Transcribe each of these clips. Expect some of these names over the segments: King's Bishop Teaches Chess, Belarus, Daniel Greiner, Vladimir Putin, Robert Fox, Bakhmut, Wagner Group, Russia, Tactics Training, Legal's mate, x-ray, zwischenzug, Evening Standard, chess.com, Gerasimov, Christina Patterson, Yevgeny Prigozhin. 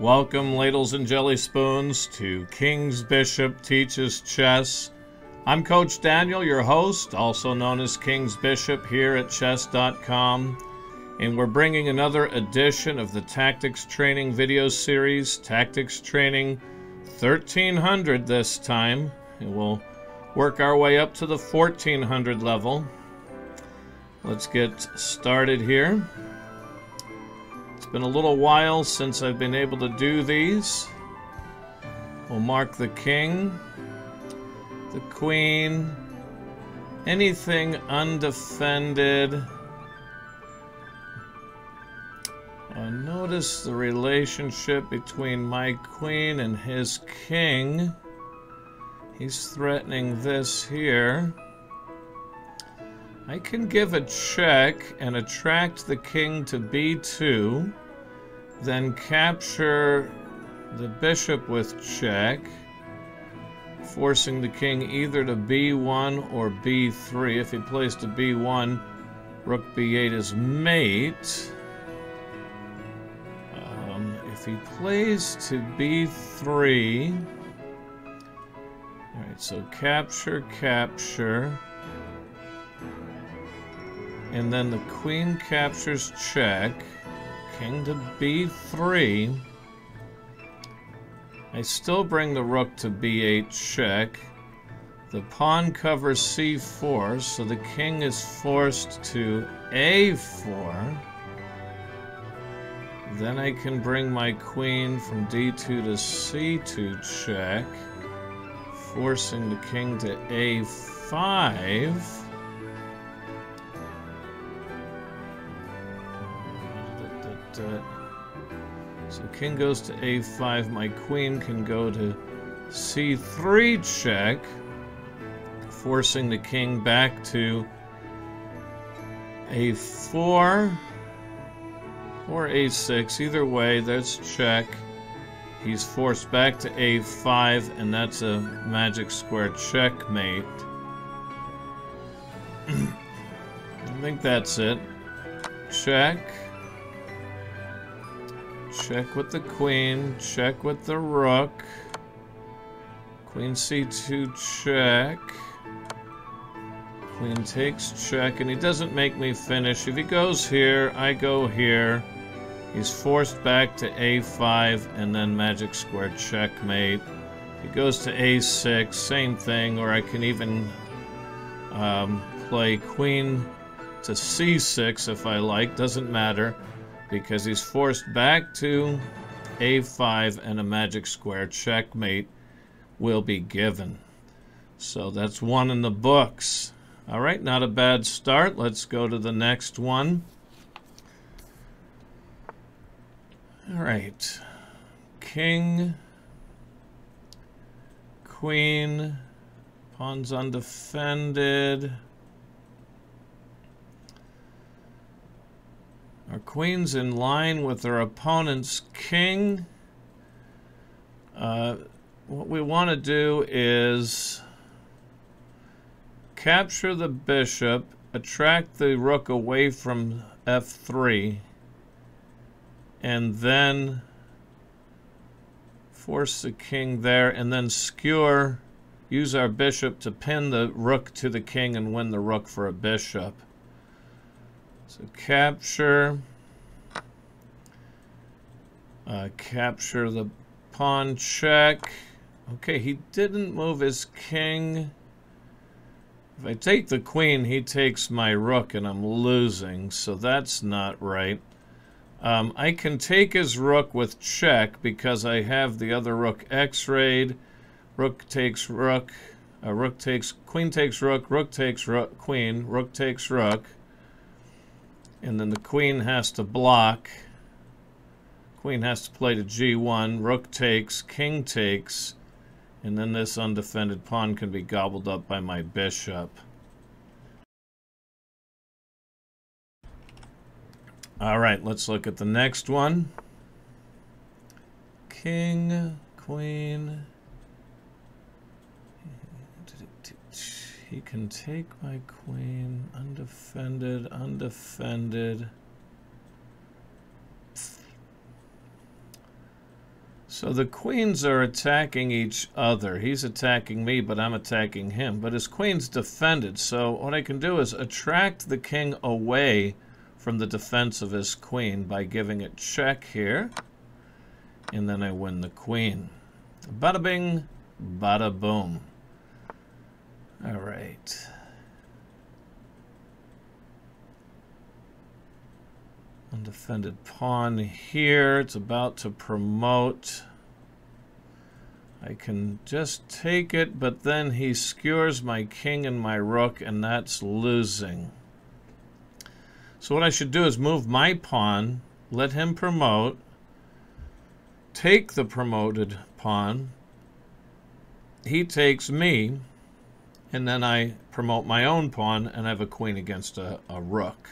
Welcome, ladles and jelly spoons, to King's Bishop Teaches Chess. I'm Coach Daniel, your host, also known as King's Bishop, here at chess.com, and we're bringing another edition of the Tactics Training video series, Tactics Training 1300 this time, and we'll work our way up to the 1400 level. Let's get started here. It's been a little while since I've been able to do these. We'll mark the king, the queen, anything undefended. Notice the relationship between my queen and his king. He's threatening this here. I can give a check and attract the king to b2, then capture the bishop with check, forcing the king either to b1 or b3. If he plays to b1, rook b8 is mate. If he plays to b3, all right, so capture, capture. And then the queen captures check, king to b3. I still bring the rook to b8 check. The pawn covers c4, so the king is forced to a4. Then I can bring my queen from d2 to c2 check, forcing the king to a5. So king goes to a5, my queen can go to c3 check, forcing the king back to a4 or a6. Either way, that's check. He's forced back to a5, and that's a magic square checkmate. I think that's it. Check. Check with the queen, check with the rook, queen c2 check, queen takes check, and he doesn't make me finish. If he goes here, I go here, he's forced back to a5, and then magic square checkmate. If he goes to a6, same thing, or I can even play queen to c6 if I like, doesn't matter, because he's forced back to a5 and a magic square checkmate will be given. So that's one in the books. All right, not a bad start. Let's go to the next one. All right, king, queen, pawns undefended. Our queen's in line with our opponent's king. What we want to do is capture the bishop, attract the rook away from f3, and then force the king there, and then skewer, use our bishop to pin the rook to the king and win the rook for a bishop. So capture, capture the pawn check. Okay, he didn't move his king. If I take the queen, he takes my rook and I'm losing, so that's not right. I can take his rook with check because I have the other rook x-rayed. Rook takes rook, rook takes, queen takes rook, rook takes rook, queen, rook takes rook. And then the queen has to block. Queen has to play to g1, rook takes, king takes, and then this undefended pawn can be gobbled up by my bishop. All right, let's look at the next one. King, queen. He can take my queen, undefended, undefended. So the queens are attacking each other. He's attacking me, but I'm attacking him. But his queen's defended, so what I can do is attract the king away from the defense of his queen by giving it check here. And then I win the queen. Bada bing, bada boom. All right. Undefended pawn here. It's about to promote. I can just take it, but then he skewers my king and my rook, and that's losing. So what I should do is move my pawn, let him promote, take the promoted pawn, he takes me, and then I promote my own pawn, and I have a queen against a rook.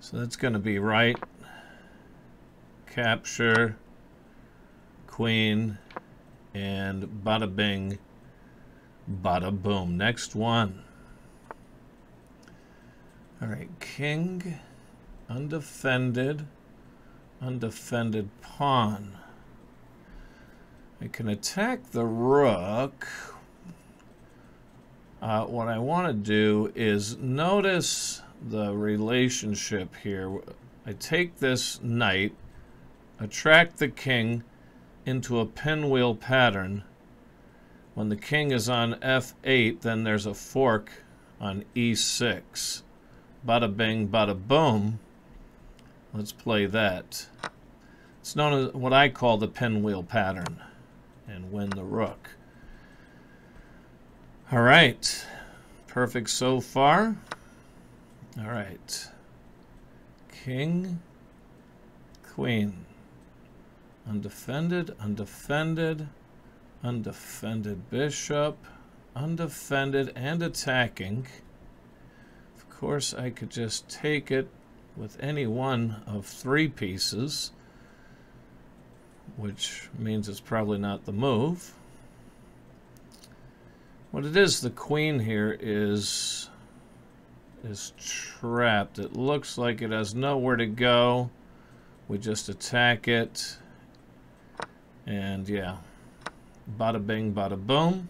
So that's going to be right. Capture, queen, and bada bing, bada boom. Next one. All right, king, undefended, undefended pawn. I can attack the rook. What I want to do is notice the relationship here. I take this knight, attract the king into a pinwheel pattern. When the king is on f8, then there's a fork on e6. Bada bing, bada boom. Let's play that. It's known as what I call the pinwheel pattern, and win the rook. All right, perfect so far. All right, king, queen, undefended, undefended, undefended bishop, undefended and attacking. Of course, I could just take it with any one of three pieces, which means it's probably not the move. What it is, the queen here is trapped. It looks like it has nowhere to go. We just attack it, and yeah, bada bing, bada boom.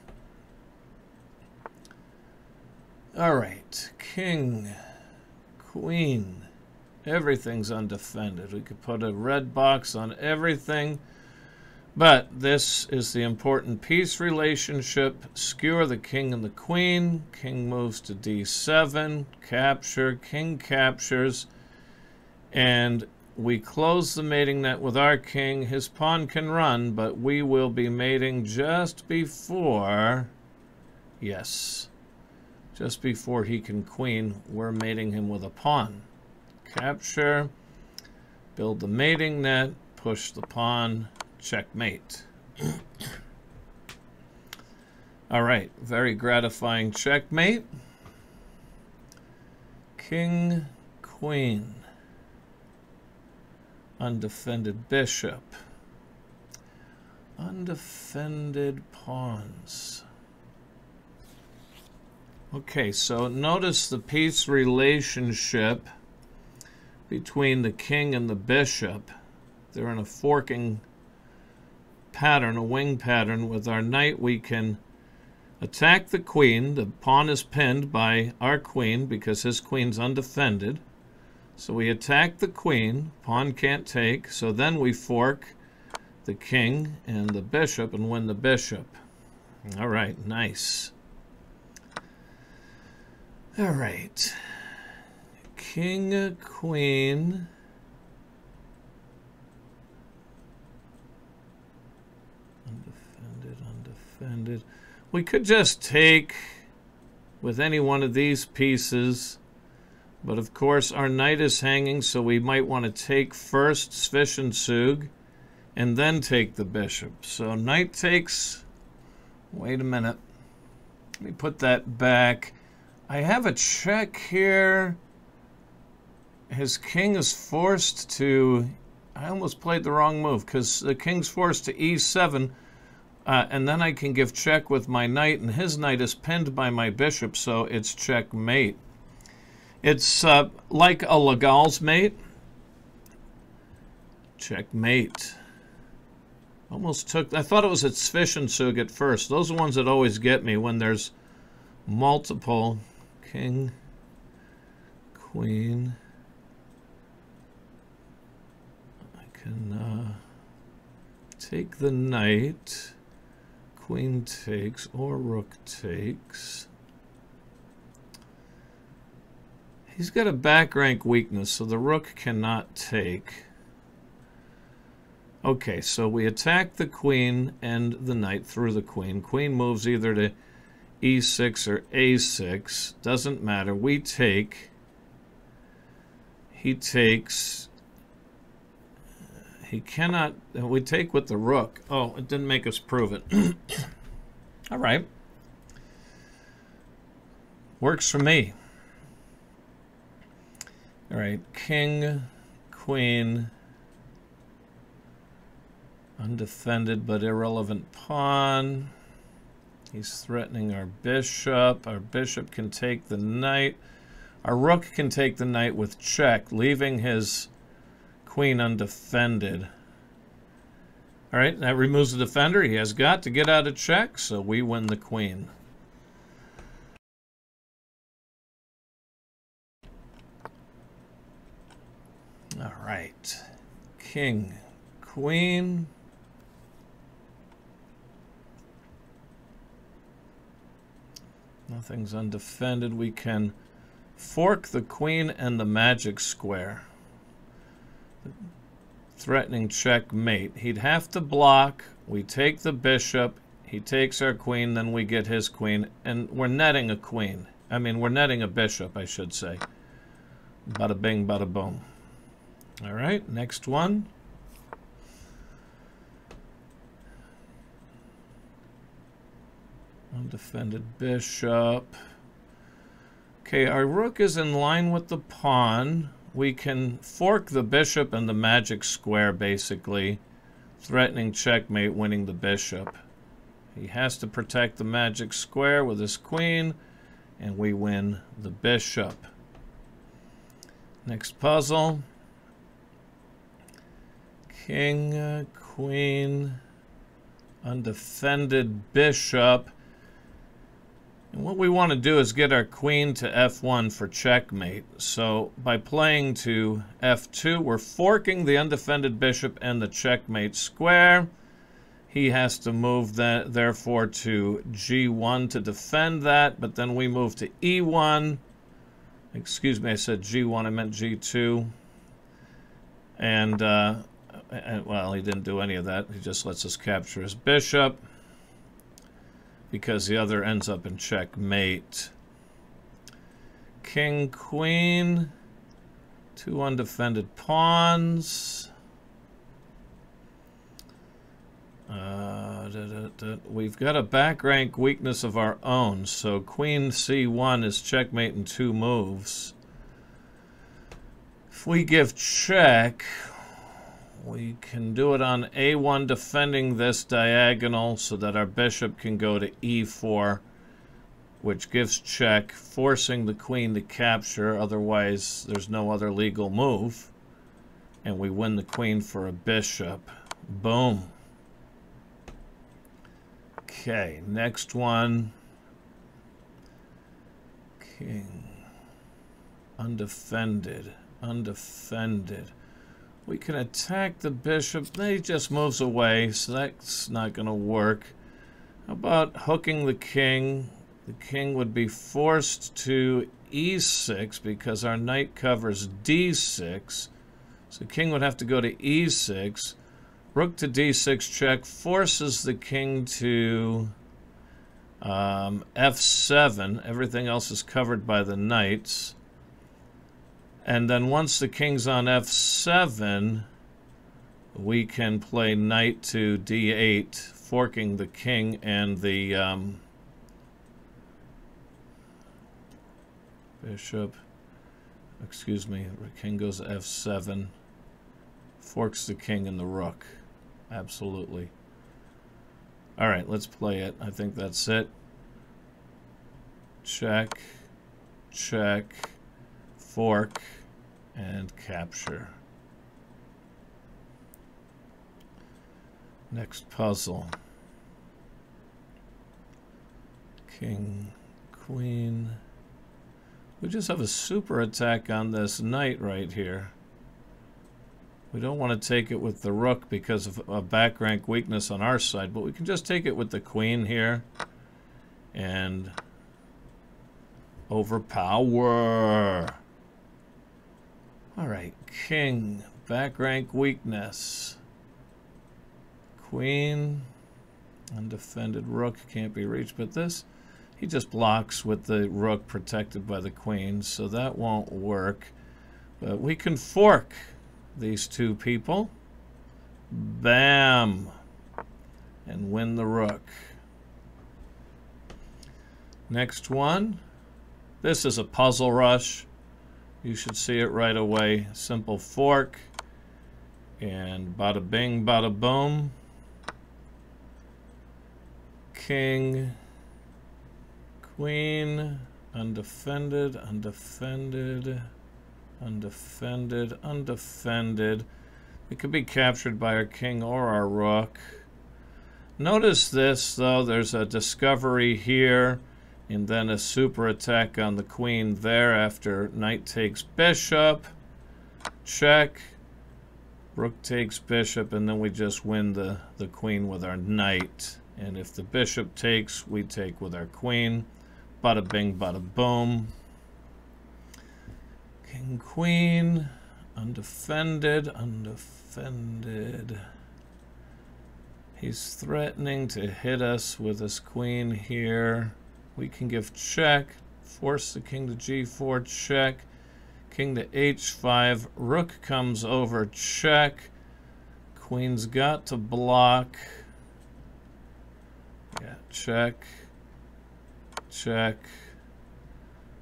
All right, king, queen, everything's undefended. We could put a red box on everything, but this is the important piece relationship. Skewer the king and the queen. King moves to d7, capture, king captures, and we close the mating net with our king. His pawn can run, but we will be mating just before, yes, just before he can queen. We're mating him with a pawn. Capture, build the mating net, push the pawn, checkmate. All right, very gratifying checkmate. King, queen, undefended bishop, undefended pawns. Okay, so notice the piece relationship between the king and the bishop. They're in a forking pattern, a wing pattern. With our knight, we can attack the queen. The pawn is pinned by our queen because his queen's undefended. So we attack the queen. Pawn can't take. So then we fork the king and the bishop and win the bishop. All right, nice. All right. King, queen, undefended, undefended. We could just take with any one of these pieces, but of course our knight is hanging, so we might want to take first, zwischenzug, and then take the bishop. So knight takes, wait a minute, let me put that back. I have a check here. His king is forced to, I almost played the wrong move, because the king's forced to e7, and then I can give check with my knight, and his knight is pinned by my bishop, so it's checkmate. It's like a Legal's mate. Checkmate. Almost took, I thought it was at zwischenzug at first. Those are the ones that always get me when there's multiple. King, queen. I can take the knight. Queen takes or rook takes. He's got a back rank weakness, so the rook cannot take. Okay, so we attack the queen and the knight through the queen. Queen moves either to e6 or a6. Doesn't matter. We take. He takes. He cannot. We take with the rook. Oh, it didn't make us prove it. All right. Works for me. All right. King, queen. Undefended but irrelevant pawn. He's threatening our bishop. Our bishop can take the knight. Our rook can take the knight with check, leaving his queen undefended. All right, that removes the defender. He has got to get out of check, so we win the queen. All right. King, queen. Nothing's undefended. We can fork the queen and the magic square. Threatening checkmate. He'd have to block. We take the bishop. He takes our queen. Then we get his queen. And we're netting a queen. I mean, we're netting a bishop, I should say. Bada bing, bada boom. All right, next one. Undefended bishop. Okay, our rook is in line with the pawn. We can fork the bishop and the magic square, basically. Threatening checkmate, winning the bishop. He has to protect the magic square with his queen, and we win the bishop. Next puzzle. King, queen, undefended bishop. And what we want to do is get our queen to f1 for checkmate. So by playing to f2, we're forking the undefended bishop and the checkmate square. He has to move, that, therefore, to g1 to defend that, but then we move to e1. Excuse me, I said g1, I meant g2. And, well, he didn't do any of that. He just lets us capture his bishop, because the other ends up in checkmate. King, queen, two undefended pawns. We've got a back rank weakness of our own, so queen c1 is checkmate in two moves. If we give check, we can do it on a1, defending this diagonal so that our bishop can go to e4, which gives check, forcing the queen to capture. Otherwise, there's no other legal move. And we win the queen for a bishop. Boom. Okay, next one. King. Undefended. Undefended. We can attack the bishop. He just moves away, so that's not going to work. How about hooking the king? The king would be forced to e6 because our knight covers d6. So king would have to go to e6. Rook to d6 check forces the king to f7. Everything else is covered by the knights. And then once the king's on f7, we can play knight to d8, forking the king and the bishop. Excuse me, king goes to f7, forks the king and the rook. Absolutely. All right, let's play it. I think that's it. Check, check, fork, and capture. Next puzzle. King, queen. We just have a super attack on this knight right here. We don't want to take it with the rook because of a back rank weakness on our side, but we can just take it with the queen here and overpower. All right, king, back rank weakness. Queen, undefended rook, can't be reached, but this, he just blocks with the rook protected by the queen, so that won't work. But we can fork these two people. Bam! And win the rook. Next one. This is a puzzle rush. You should see it right away. Simple fork. And bada bing, bada boom. King, queen, undefended, undefended, undefended, undefended. It could be captured by our king or our rook. Notice this, though. There's a discovery here, and then a super attack on the queen there after knight takes bishop. Check. Rook takes bishop, and then we just win the queen with our knight. And if the bishop takes, we take with our queen. Bada bing, bada boom. King, queen, undefended, undefended. He's threatening to hit us with his queen here. We can give check, force the king to g4, check. King to h5, rook comes over, check. Queen's got to block. Yeah, check, check,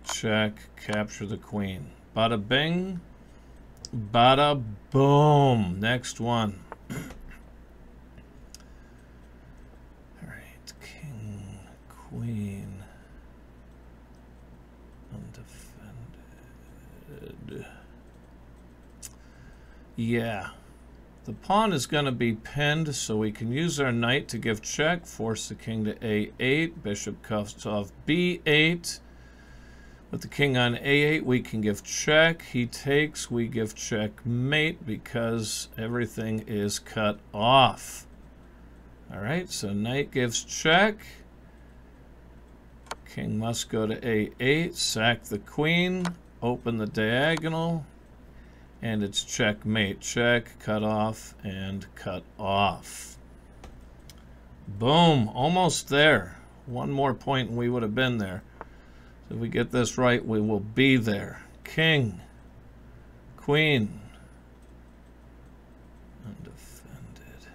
check, capture the queen. Bada bing, bada boom. Next one. All right, king, queen, undefended. Yeah. The pawn is going to be pinned, so we can use our knight to give check, force the king to a8, bishop cuffs off b8. With the king on a8, we can give check. He takes, we give checkmate because everything is cut off. All right, so knight gives check. King must go to a8, sack the queen, open the diagonal. And it's checkmate, check, cut off, and cut off. Boom, almost there. One more point and we would have been there. So if we get this right, we will be there. King, queen, undefended.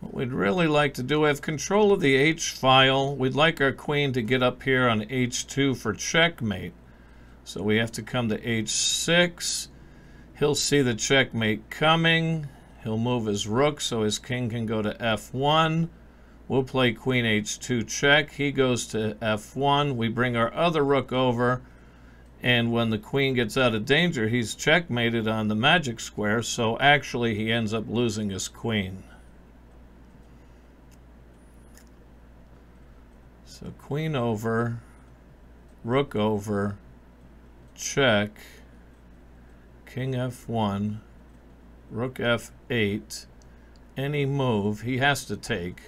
What we'd really like to do, we have control of the H file. We'd like our queen to get up here on H2 for checkmate. So we have to come to h6. He'll see the checkmate coming. He'll move his rook so his king can go to f1. We'll play queen h2 check. He goes to f1. We bring our other rook over. And when the queen gets out of danger, he's checkmated on the magic square. So actually, he ends up losing his queen. So queen over, rook over. Check, king f1, rook f8, any move he has to take,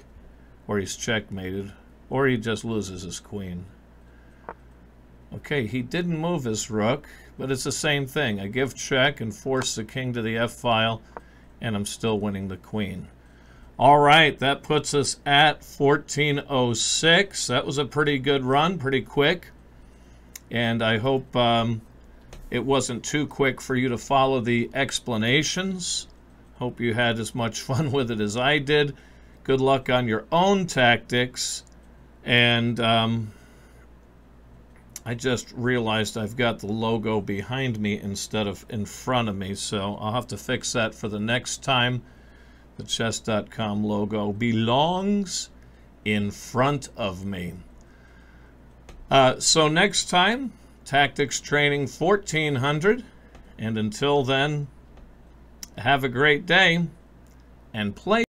or he's checkmated, or he just loses his queen. Okay, he didn't move his rook, but it's the same thing. I give check and force the king to the f file, and I'm still winning the queen. All right, that puts us at 1406. That was a pretty good run, pretty quick. And I hope it wasn't too quick for you to follow the explanations. Hope you had as much fun with it as I did. Good luck on your own tactics. And I just realized I've got the logo behind me instead of in front of me. So I'll have to fix that for the next time. The chess.com logo belongs in front of me. So next time, Tactics Training 1400, and until then, have a great day. and play